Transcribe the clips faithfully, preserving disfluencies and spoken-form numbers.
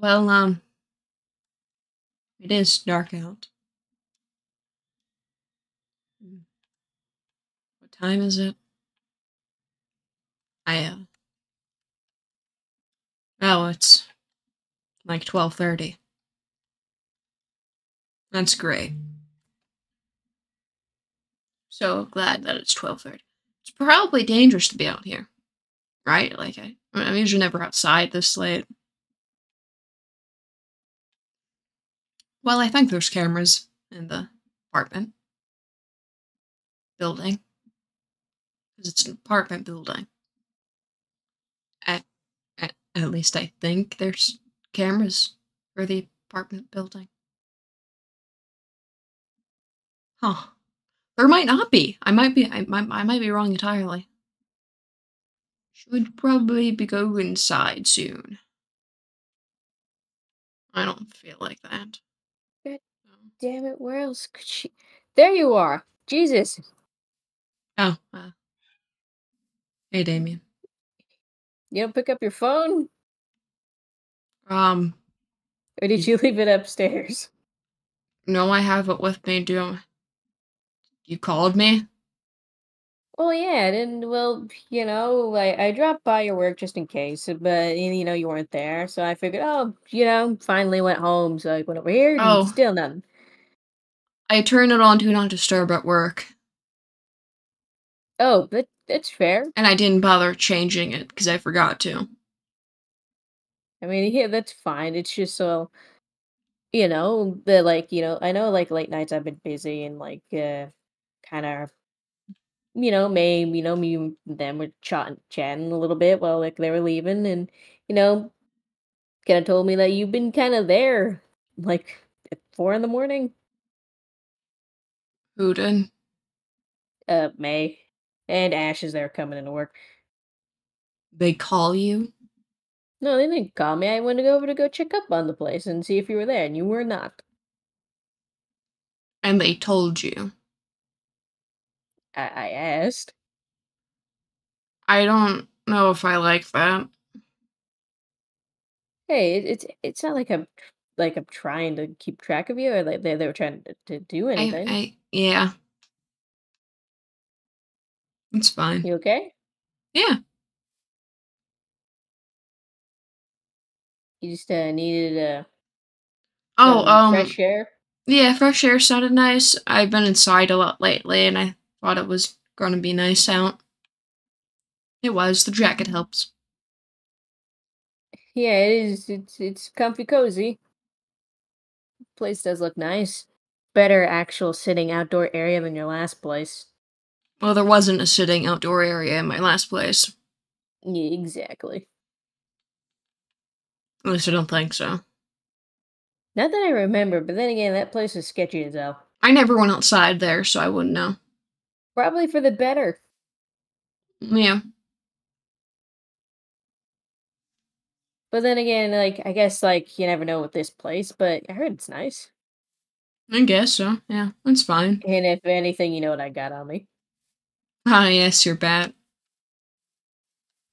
Well, um, it is dark out. What time is it? I, uh, oh, it's like twelve thirty. That's great. So glad that it's twelve thirty. It's probably dangerous to be out here, right? Like, I, I'm usually never outside this late. Well, I think there's cameras in the apartment building. Because it's an apartment building. At, at, at least I think there's cameras for the apartment building. Huh. There might not be. I might be. I might. I might be wrong entirely. Should probably be go inside soon. I don't feel like that. God damn it! Where else could she? There you are, Jesus. Oh. Uh, hey, Damien. You don't pick up your phone. Um. Or did you leave it upstairs? No, I have it with me. Do. You called me? Oh yeah, and well, you know, I, I dropped by your work just in case, but, you know, you weren't there, so I figured, oh, you know, finally went home, so I went over here, and oh. Still nothing. I turned it on to not disturb at work. Oh, but that's fair. And I didn't bother changing it, because I forgot to. I mean, yeah, that's fine, it's just so, you know, the, like, you know, I know, like, late nights I've been busy, and, like, uh, kind of, you know, Mae, you know, me and them were chatting, chatting a little bit while, like, they were leaving, and, you know, kind of told me that you've been kind of there, like, at four in the morning. Who did? Uh, Mae. And Ash is there coming into work. They call you? No, they didn't call me. I went to go over to go check up on the place and see if you were there, and you were not. And they told you? I asked. I don't know if I like that. Hey, it's it's not like I'm like I'm trying to keep track of you, or like they they were trying to, to do anything. I, I, yeah, it's fine. You okay? Yeah. You just uh, needed a oh um fresh air. Yeah, fresh air sounded nice. I've been inside a lot lately, and I. Thought it was gonna be nice out. It was. The jacket helps. Yeah, it is. It's it's comfy, cozy. Place does look nice. Better actual sitting outdoor area than your last place. Well, there wasn't a sitting outdoor area in my last place. Yeah, exactly. At least I don't think so. Not that I remember, but then again, that place is sketchy as hell. I never went outside there, so I wouldn't know. Probably for the better. Yeah. But then again, like, I guess, like, you never know with this place, but I heard it's nice. I guess so, yeah. That's fine. And if anything, you know what I got on me. Ah, yes, your bat.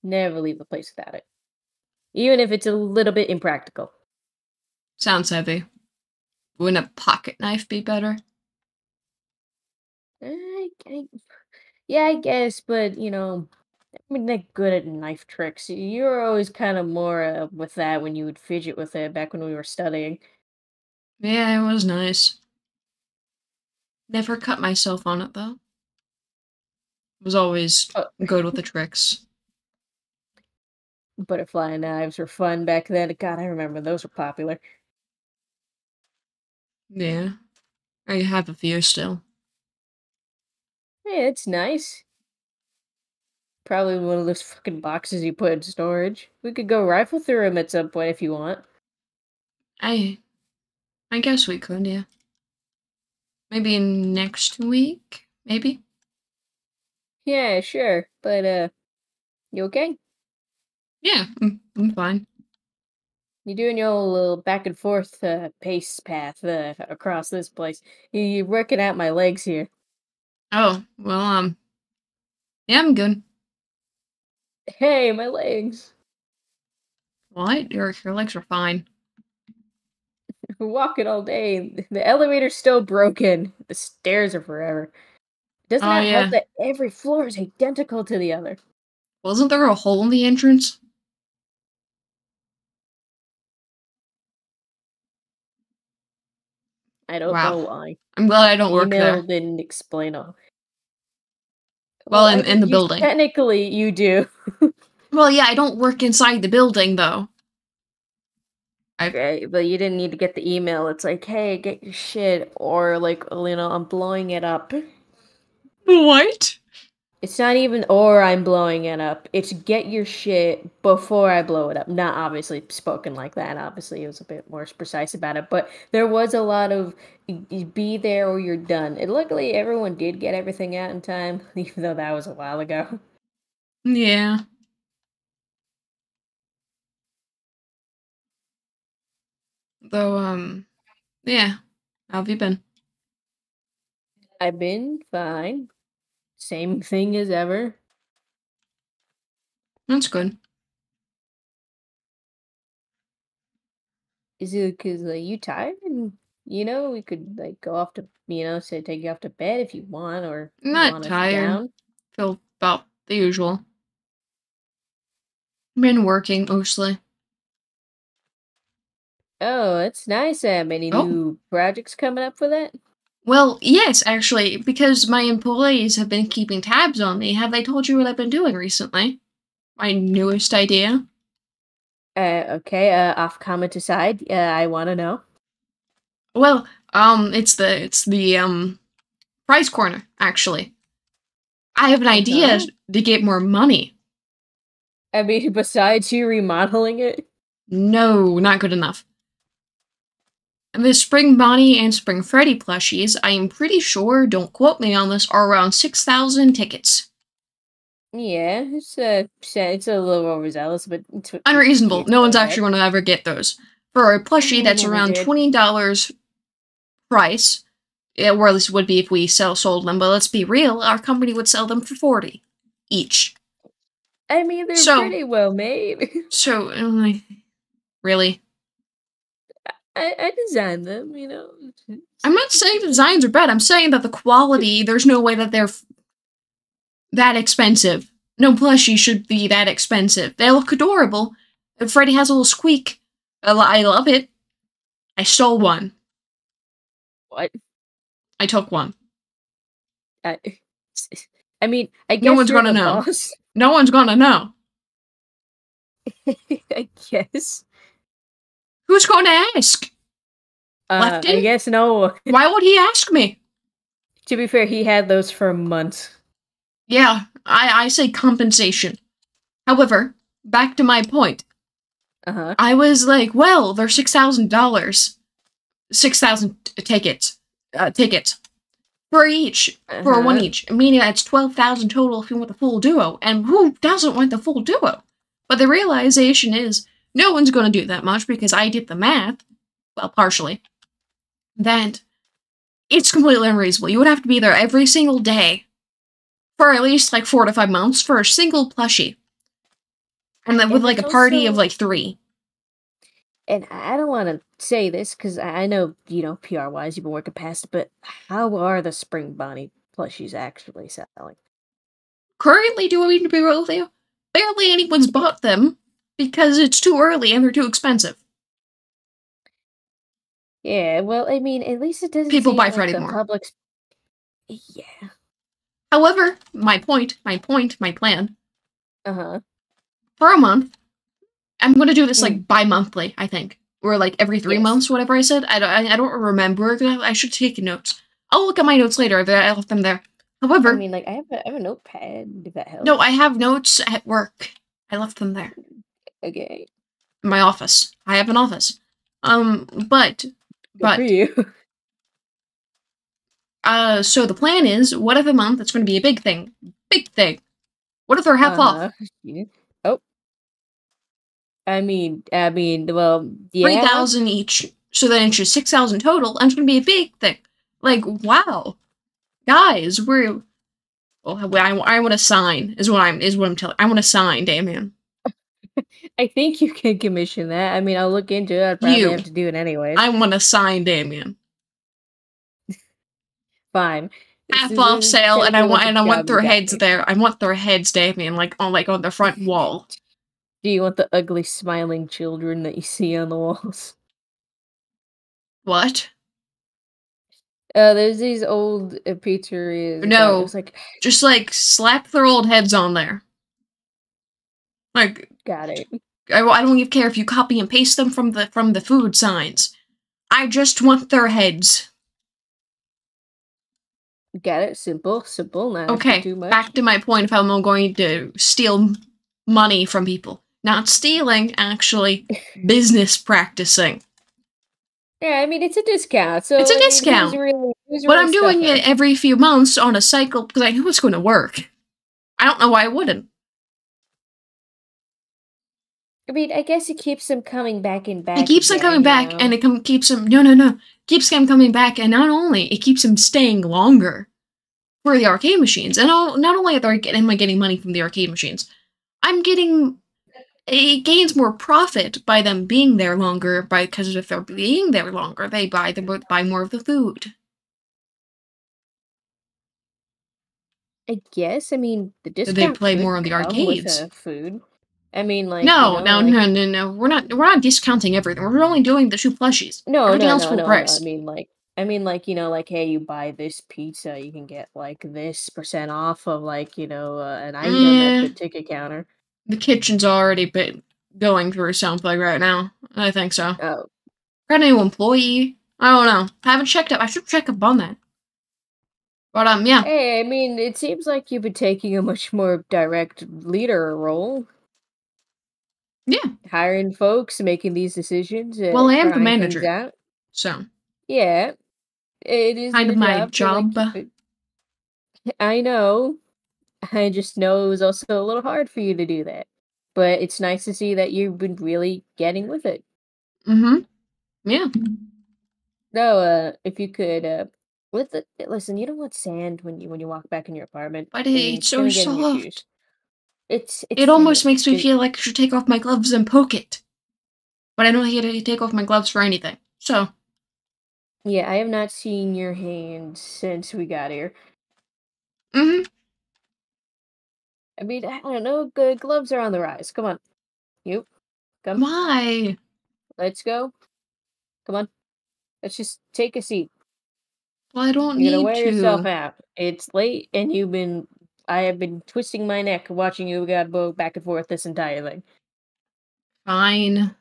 Never leave a place without it. Even if it's a little bit impractical. Sounds heavy. Wouldn't a pocket knife be better? I, I, yeah, I guess, but, you know, I'm not good at knife tricks. You were always kind of more uh, with that when you would fidget with it back when we were studying. Yeah, it was nice. Never cut myself on it, though. Was always oh. good with the tricks. Butterfly knives were fun back then. God, I remember those were popular. Yeah. I have a few still. Yeah, it's nice. Probably one of those fucking boxes you put in storage. We could go rifle through them at some point if you want. I... I guess we could, yeah. Maybe next week? Maybe? Yeah, sure. But, uh... you okay? Yeah, I'm, I'm fine. You're doing your old little back and forth uh, pace path uh, across this place. You're working out my legs here. Oh, well, um, yeah, I'm good. Hey, my legs. What? Your, your legs are fine. walking all day. The elevator's still broken. The stairs are forever. Doesn't that oh, yeah. help that every floor is identical to the other? Wasn't there a hole in the entrance? I don't wow. know why. I'm glad I don't work Email there. Didn't explain all. Well, well in, in the you, building. Technically, you do. Well, yeah, I don't work inside the building, though. I... Okay, but you didn't need to get the email. It's like, hey, get your shit, or like, you know, I'm blowing it up. What? It's not even, or I'm blowing it up. It's get your shit before I blow it up. Not obviously spoken like that. Obviously, it was a bit more precise about it. But there was a lot of be there or you're done. And luckily, everyone did get everything out in time, even though that was a while ago. Yeah. Though, um, yeah. How have you been? I've been fine. Same thing as ever. That's good. Is it because like, you tired? And, you know, we could like go off to, you know, say take you off to bed if you want, or not tired. Down. Feel about the usual. Been working mostly. Oh, that's nice. Uh, any oh. new projects coming up for that? Well, yes, actually, because my employees have been keeping tabs on me. Have they told you what I've been doing recently? My newest idea? Uh, okay, uh, off comment aside, uh, I want to know. Well, um, it's the, it's the, um, prize corner, actually. I have an idea okay. to get more money. I mean, besides you remodeling it? No, not good enough. The Spring Bonnie and Spring Freddy plushies, I am pretty sure, don't quote me on this, are around six thousand tickets. Yeah, it's a, it's a little overzealous, but... It's unreasonable. No one's actually going to ever get those. For a plushie, that's around twenty dollars price, or this would be if we sell sold them, but let's be real, our company would sell them for forty dollars each. I mean, they're so, pretty well made. So, really? Really? I, I designed them, you know. I'm not saying the designs are bad. I'm saying that the quality, there's no way that they're f that expensive. No plushie should be that expensive. They look adorable. And Freddy has a little squeak. I love it. I stole one. What? I took one. I, I mean, I guess no one's gonna know. Boss. No one's gonna know. I guess. Who's going to ask? Uh, Lefty? I guess no. Why would he ask me? To be fair, he had those for months. Yeah, I, I say compensation. However, back to my point. Uh-huh. I was like, well, they're six thousand dollars. six thousand tickets. Uh, tickets. For each. Uh-huh. For one each. Meaning that's twelve thousand total if you want the full duo. And who doesn't want the full duo? But the realization is... no one's going to do that much because I did the math, well, partially, that it's completely unreasonable. You would have to be there every single day for at least like four to five months for a single plushie. And then with like a party of like three. And I don't want to say this because I know, you know, P R-wise, you've been working past it, but how are the Spring Bonnie plushies actually selling? Currently, do I need to be real with you? Barely anyone's bought them. Because it's too early and they're too expensive. Yeah, well, I mean, at least it doesn't. People buy Freddy more. Public's... Yeah. However, my point, my point, my plan. Uh huh. For a month, I'm gonna do this like bi-monthly, I think, or like every three yes. months, whatever I said. I don't, I, I don't remember. I should take notes. I'll look at my notes later. I left them there. However, I mean, like I have a, I have a notepad. If that helps. No, I have notes at work. I left them there. Okay. My office. I have an office. Um, but, Good but. For you. Uh, so the plan is, what if a month? That's going to be a big thing. Big thing. What if they're half uh, off? Yeah. Oh. I mean, I mean, well, yeah. Three thousand each. So then it's just six thousand total, and it's going to be a big thing. Like, wow, guys, we're. Well, I, I want a sign. Is what I'm. Is what I'm telling. I want a sign, Damien. I think you can commission that. I mean, I'll look into it. I'd probably you. have to do it anyway. I want to sign Damien. Fine. Half this off sale, and I want and I want their heads me. there. I want their heads, Damien, like on like on the front wall. Do you want the ugly, smiling children that you see on the walls? What? Uh, there's these old uh, pizzerias. No, was, like just like slap their old heads on there. Like, got it. I, I don't even care if you copy and paste them from the from the food signs. I just want their heads. Got it. Simple, simple. Not okay. Too much. Back to my point of how I'm going to steal money from people. Not stealing, actually, business practicing. Yeah, I mean, it's a discount. So it's a discount. It was really, it was but really I'm doing it like. every few months on a cycle because I knew it's going to work. I don't know why I wouldn't. I mean, I guess it keeps them coming back and back. It keeps them coming back, and it com keeps them... No, no, no. Keeps them coming back, and not only, it keeps them staying longer for the arcade machines. And all, not only am I getting money from the arcade machines, I'm getting... It gains more profit by them being there longer, by because if they're being there longer, they buy the buy more of the food. I guess. I mean, the discount. So they play more on the arcades. With, uh, food. I mean, like no, you know, no, like, no, no, no. We're not. We're not discounting everything. We're only doing the two plushies. No, everything no, else no, full no, price. no. I mean, like, I mean, like, you know, like, hey, you buy this pizza, you can get like this percent off of like you know uh, an item mm. at the ticket counter. The kitchen's already been going through something right now. I think so. Oh. Got a new employee? I don't know. I haven't checked up. I should check up on that. But, um, yeah. Hey, I mean, it seems like you've been taking a much more direct leader role. Yeah. Hiring folks, making these decisions. And well, I am the manager. Out. So. Yeah. It is kind of my job. job. Like, I know. I just know it was also a little hard for you to do that. But it's nice to see that you've been really getting with it. Mm-hmm. Yeah. So, uh, if you could, uh, with the, listen, you don't want sand when you when you walk back in your apartment. But it's so soft. It's, it's It almost makes me feel like I should take off my gloves and poke it. But I don't have to take off my gloves for anything, so. Yeah, I have not seen your hand since we got here. Mm-hmm. I mean, I don't know. Good gloves are on the rise. Come on, you. Come. Why? Let's go. Come on. Let's just take a seat. Well, I don't You're need to. You're gonna wear to. yourself out. It's late, and you've been. I have been twisting my neck watching you go back and forth this entire thing. Fine.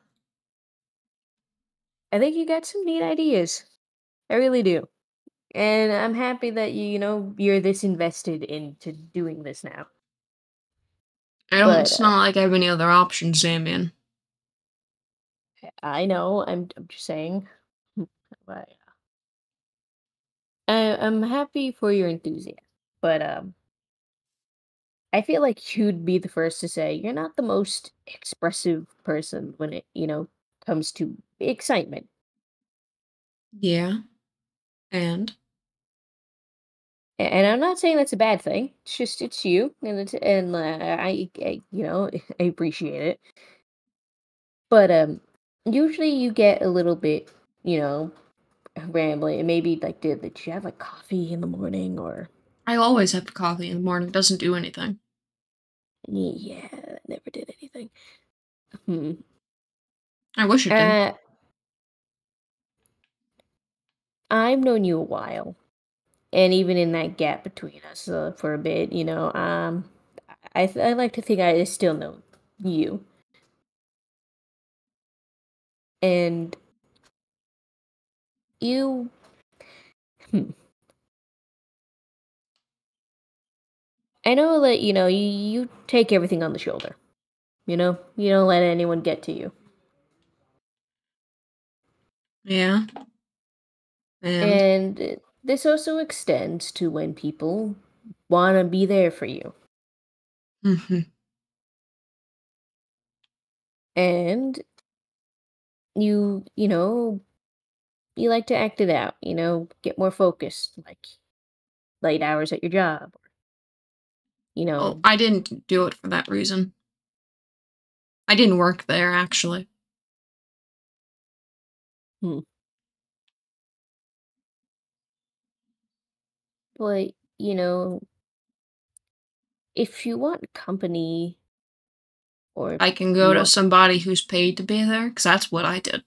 I think you got some neat ideas. I really do, and I'm happy that you, you know, you're this invested into doing this now. I don't. But, it's not uh, like I have any other options, Damien. I know. I'm. I'm just saying. But, uh, I, I'm happy for your enthusiasm, but um, I feel like you'd be the first to say you're not the most expressive person when it, you know, comes to excitement. Yeah, and. And I'm not saying that's a bad thing. It's just it's you, and it's, and uh, I, I, you know, I appreciate it. But um, usually you get a little bit, you know, rambling. And maybe like, did did you have like coffee in the morning or? I always have coffee in the morning. It doesn't do anything. Yeah, it never did anything. Hmm. I wish it did. Uh, I've known you a while. And even in that gap between us uh, for a bit, you know, um, I th I like to think I still know you. And you, hmm. I know that you know you, you take everything on the shoulder. You know, you don't let anyone get to you. Yeah. And. and This also extends to when people want to be there for you. Mm-hmm. And you, you know, you like to act it out, you know, get more focused, like late hours at your job. You know. Oh, I didn't do it for that reason. I didn't work there, actually. Hmm. But, you know, if you want company, or I can go to somebody who's paid to be there, because that's what I did.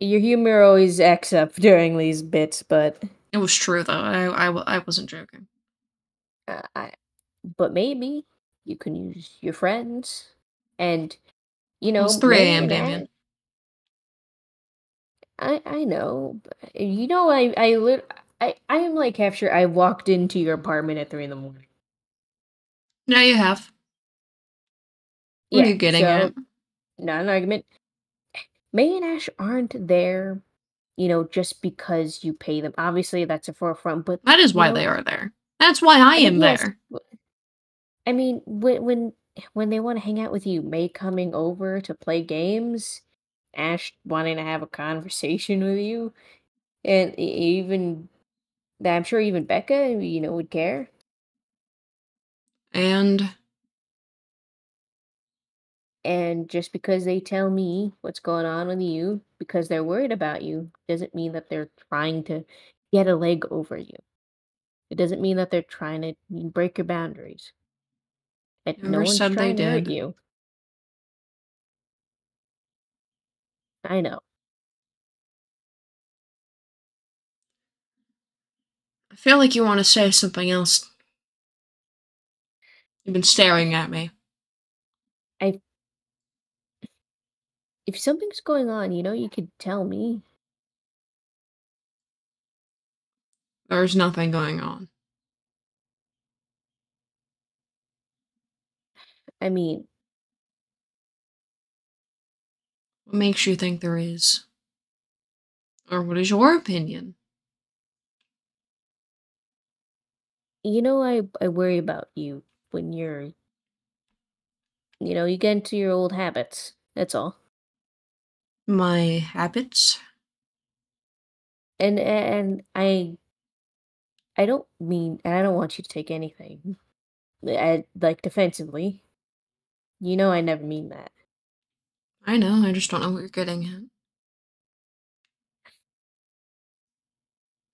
Your humor always acts up during these bits, but it was true, though. I, I, I wasn't joking. Uh, I, but maybe you can use your friends, and, you know, it's three A M, Damien. I I know, you know, I I lit I I am like half sure I walked into your apartment at three in the morning. No, you have. Yeah, what are you getting so, at? Not an argument. Mae and Ash aren't there, you know, just because you pay them. Obviously, that's a forefront, but that is why know, they are there. That's why I, I am mean, there. Yes, I mean, when when when they want to hang out with you, Mae coming over to play games, Ash wanting to have a conversation with you, and even I'm sure even Becca, you know, would care. And and just because they tell me what's going on with you because they're worried about you doesn't mean that they're trying to get a leg over you. It doesn't mean that they're trying to break your boundaries. That no one's trying to hurt you. I know. I feel like you want to say something else. You've been staring at me. I. If something's going on, you know, you could tell me. There's nothing going on. I mean, what makes you think there is? Or what is your opinion? You know, I, I worry about you when you're, you know, you get into your old habits. That's all. My habits? And, and I, I don't mean, and I don't want you to take anything, I, like, defensively. You know I never mean that. I know, I just don't know what you're getting at.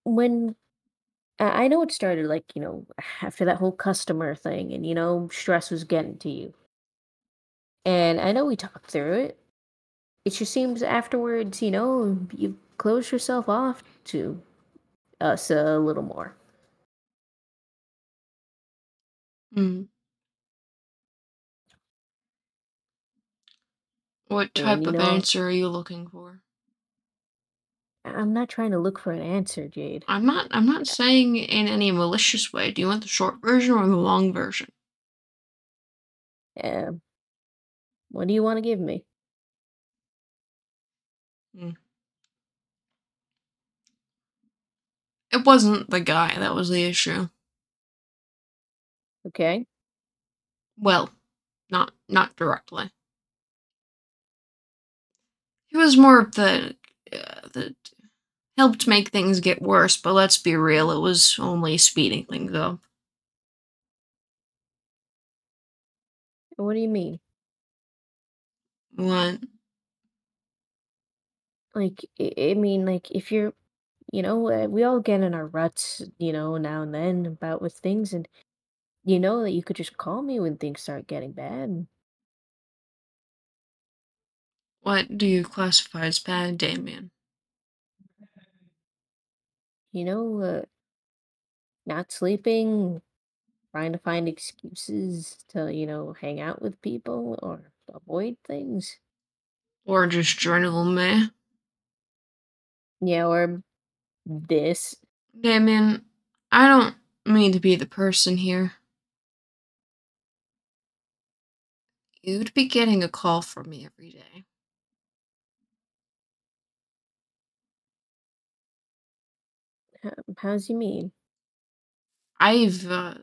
When, I know it started, like, you know, after that whole customer thing, and, you know, stress was getting to you. And I know we talked through it. It just seems afterwards, you know, you close yourself off to us a little more. Mm. What type and, you know, of answer are you looking for? I'm not trying to look for an answer, Jade. I'm not I'm not saying in any malicious way. Do you want the short version or the long version? Yeah. What do you want to give me? Hmm. It wasn't the guy that was the issue. Okay. Well, not not directly. He was more of the uh, the helped make things get worse, but let's be real, it was only speeding things up. What do you mean? What? Like, I mean, like, if you're, you know, we all get in our ruts, you know, now and then about with things, and you know that you could just call me when things start getting bad. What do you classify as bad, Damien? You know, uh, not sleeping, trying to find excuses to, you know, hang out with people or avoid things. Or just journal me. Yeah, or this. Damien, I don't mean to be the person here. You'd be getting a call from me every day. How's you mean? I've, uh,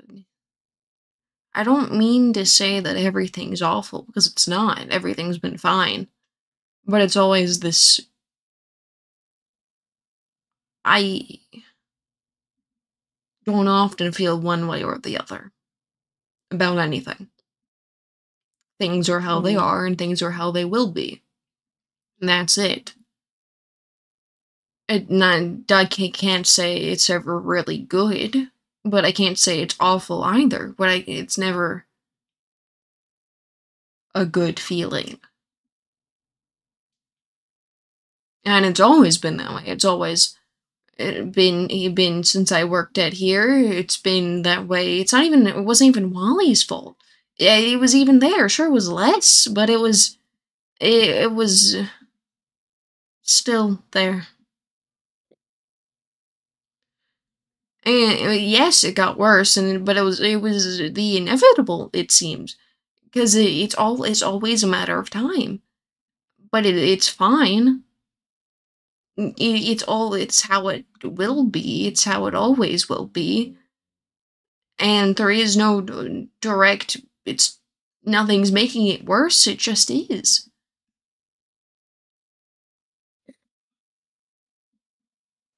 I don't mean to say that everything's awful, because it's not. Everything's been fine. But it's always this, I don't often feel one way or the other about anything. Things are how they are, and things are how they will be. And that's it. It not, I can't say it's ever really good, but I can't say it's awful either. But I, it's never a good feeling. And it's always been that way. It's always been been since I worked at here. It's been that way. It's not even. It wasn't even Wally's fault. It was even there. Sure, it was less, but it was. It, it was still there. And yes, it got worse, and but it was it was the inevitable. It seems because it, it's all it's always a matter of time. But it, it's fine. It's all, it's how it will be, it's how it always will be, and there is no direct, it's, nothing's making it worse, it just is.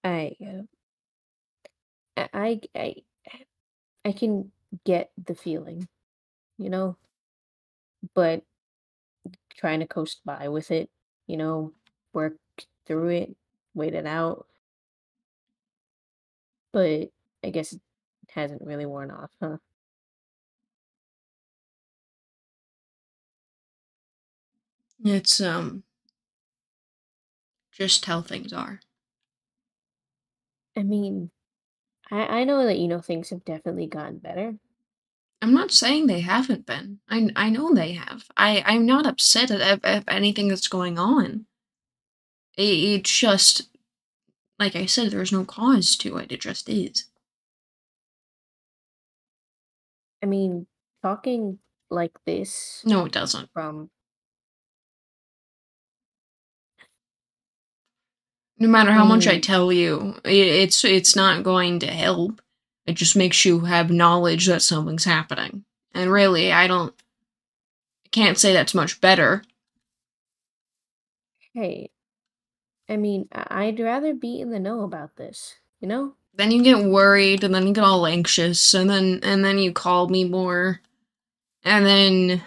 I, uh, I, I, I can get the feeling, you know, but trying to coast by with it, you know, work through it, wait it out, but I guess it hasn't really worn off, huh? It's um just how things are. I mean, I I know that, you know, things have definitely gotten better. I'm not saying they haven't been. I I know they have. I I'm not upset at, at, at anything that's going on. It, it just, like I said, there's no cause to it. It just is. I mean, talking like this. No, it doesn't. From no matter how much I tell you, it, it's it's not going to help. It just makes you have knowledge that something's happening. And really, I don't. I can't say that's much better. Hey. I mean, I'd rather be in the know about this, you know? Then you get worried, and then you get all anxious, and then and then you call me more, and then...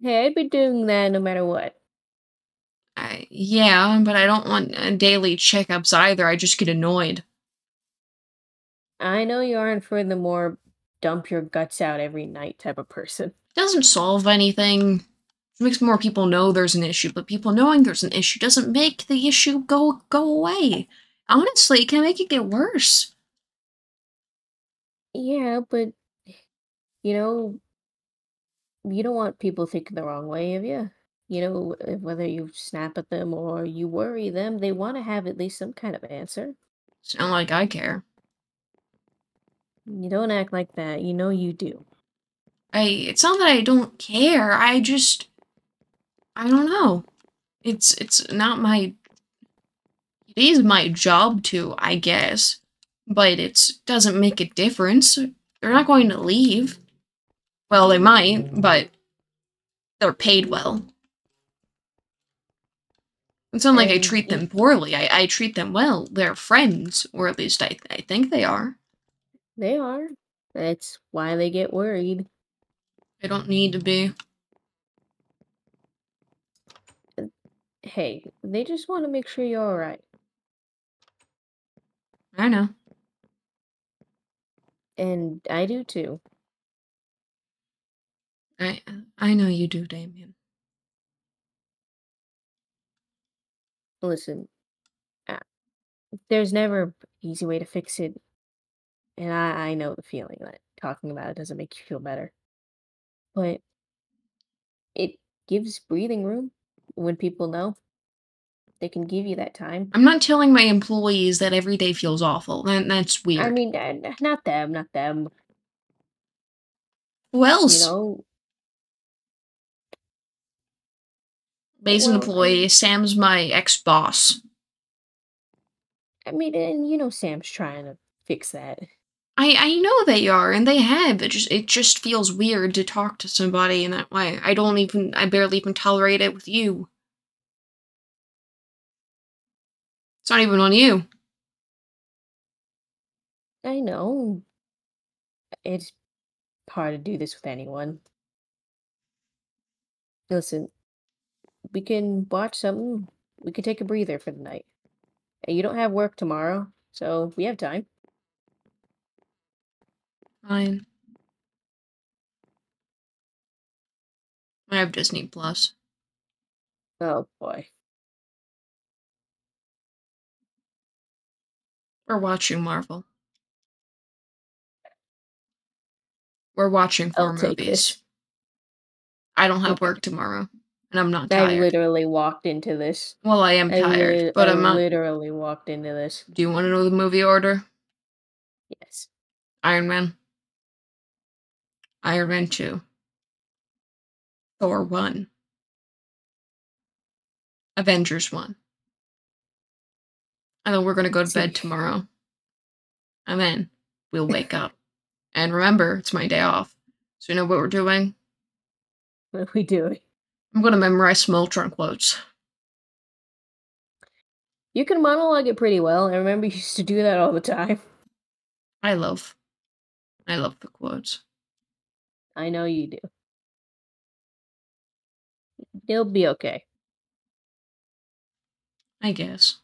Hey, I'd be doing that no matter what. I, yeah, but I don't want uh, daily checkups either, I just get annoyed. I know you aren't for the more dump-your-guts-out-every-night type of person. It doesn't solve anything. It makes more people know there's an issue, but people knowing there's an issue doesn't make the issue go go away. Honestly, it can make it get worse. Yeah, but, you know, you don't want people thinking the wrong way of you. You know, whether you snap at them or you worry them, they want to have at least some kind of answer. It's not like I care. You don't act like that. You know you do. I. It's not that I don't care. I just... I don't know. It's it's not my... It is my job to, I guess. But it doesn't make a difference. They're not going to leave. Well, they might, but they're paid well. It's not like I treat them poorly. I, I treat them well. They're friends, or at least I, I think they are. They are. That's why they get worried. They don't need to be. Hey, they just want to make sure you're alright. I know. And I do too. I I know you do, Damien. Listen, uh, there's never an easy way to fix it. And I, I know the feeling that talking about it doesn't make you feel better. But it gives breathing room. When people know, they can give you that time. I'm not telling my employees that every day feels awful. That, that's weird. I mean, uh, not them, not them. Who else? You know? Based well, an employee, Sam's my ex-boss. I mean, and you know Sam's trying to fix that. I, I know they are, and they have. It just it just feels weird to talk to somebody in that way. I don't even, I barely even tolerate it with you. It's not even on you. I know. It's hard to do this with anyone. Listen, we can watch something. We can take a breather for the night. And you don't have work tomorrow, so we have time. Fine. I have Disney Plus. Oh boy. We're watching Marvel. We're watching four movies. I don't have work tomorrow, and I'm not tired. I literally walked into this. Well, I am tired, but I'm not. I literally walked into this. Do you want to know the movie order? Yes. Iron Man. Iron Man two. Thor one. Avengers one. And then we're going to go to bed tomorrow. And then we'll wake up. And remember, it's my day off. So you know what we're doing? What are we doing? I'm going to memorize some Ultron quotes. You can monologue it pretty well. I remember you used to do that all the time. I love. I love the quotes. I know you do. It'll be okay. I guess.